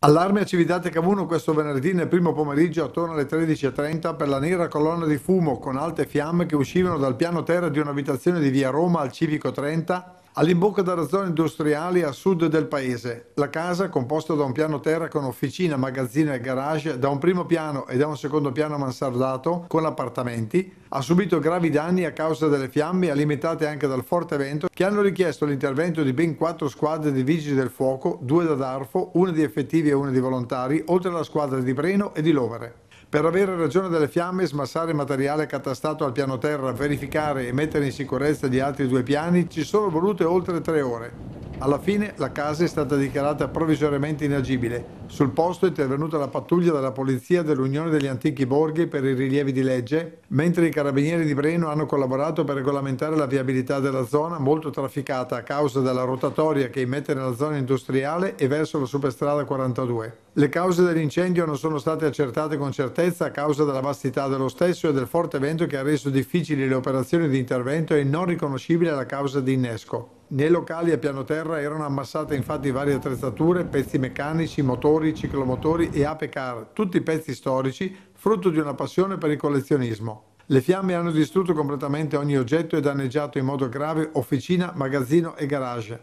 Allarme a Cividate Camuno questo venerdì nel primo pomeriggio attorno alle 13:30 per la nera colonna di fumo con alte fiamme che uscivano dal piano terra di un'abitazione di via Roma al Civico 30 all'imbocca della zona industriale a sud del paese. La casa, composta da un piano terra con officina, magazzino e garage, da un primo piano e da un secondo piano mansardato con appartamenti, ha subito gravi danni a causa delle fiamme alimentate anche dal forte vento, che hanno richiesto l'intervento di ben 4 squadre di vigili del fuoco, 2 da Darfo, una di effettivi e una di volontari, oltre alla squadra di Breno e di Lovere. Per avere ragione delle fiamme, smassare materiale catastato al piano terra, verificare e mettere in sicurezza gli altri 2 piani ci sono volute oltre 3 ore. Alla fine la casa è stata dichiarata provvisoriamente inagibile. Sul posto è intervenuta la pattuglia della Polizia dell'Unione degli Antichi Borghi per i rilievi di legge, mentre i carabinieri di Breno hanno collaborato per regolamentare la viabilità della zona molto trafficata a causa della rotatoria che emette nella zona industriale e verso la superstrada 42. Le cause dell'incendio non sono state accertate con certezza a causa della vastità dello stesso e del forte vento che ha reso difficili le operazioni di intervento e non riconoscibile la causa di innesco. Nei locali a piano terra erano ammassate infatti varie attrezzature, pezzi meccanici, motori, ciclomotori e ape car, tutti pezzi storici, frutto di una passione per il collezionismo. Le fiamme hanno distrutto completamente ogni oggetto e danneggiato in modo grave officina, magazzino e garage.